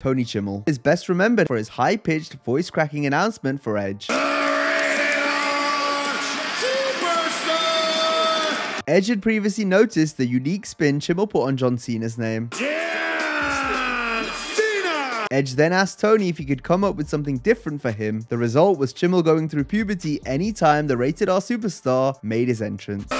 Tony Chimel is best remembered for his high-pitched, voice-cracking announcement for Edge. Edge had previously noticed the unique spin Chimel put on John Cena's name. Edge then asked Tony if he could come up with something different for him. The result was Chimel going through puberty anytime the Rated-R Superstar made his entrance.